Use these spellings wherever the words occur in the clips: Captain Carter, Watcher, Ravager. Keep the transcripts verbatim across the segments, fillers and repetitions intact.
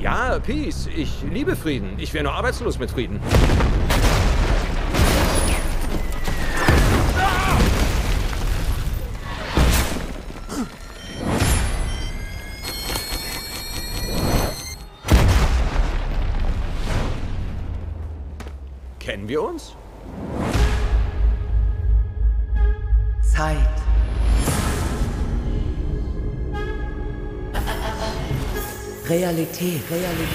Ja, Peace. Ich liebe Frieden. Ich wäre nur arbeitslos mit Frieden. Kennen wir uns? Zeit. Realität, Realität.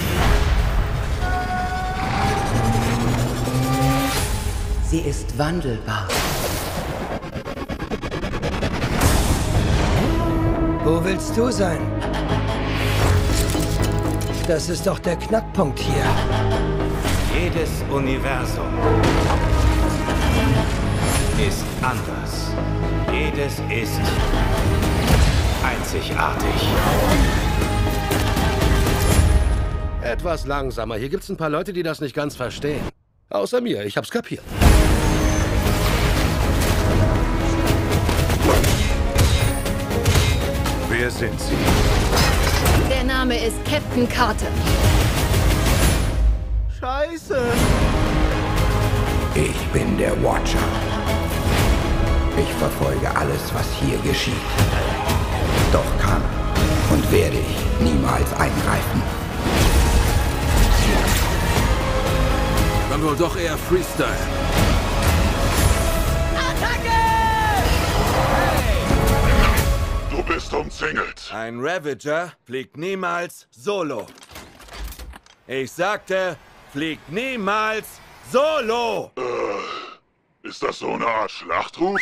Sie ist wandelbar. Wo willst du sein? Das ist doch der Knackpunkt hier. Jedes Universum ist anders. Jedes ist einzigartig. Etwas langsamer. Hier gibt's ein paar Leute, die das nicht ganz verstehen. Außer mir. Ich hab's kapiert. Wer sind Sie? Der Name ist Captain Carter. Scheiße! Ich bin der Watcher. Ich verfolge alles, was hier geschieht. Doch kann und werde ich niemals eingreifen. Dann wohl doch eher Freestyle. Attacke! Du bist umzingelt. Ein Ravager fliegt niemals solo. Ich sagte, fliegt niemals solo. Äh, ist das so eine Art Schlachtruf?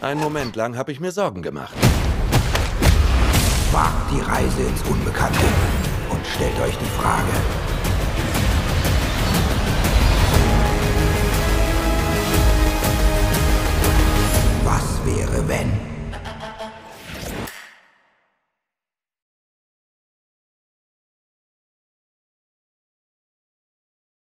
Einen Moment lang habe ich mir Sorgen gemacht. Wagt die Reise ins Unbekannte und stellt euch die Frage: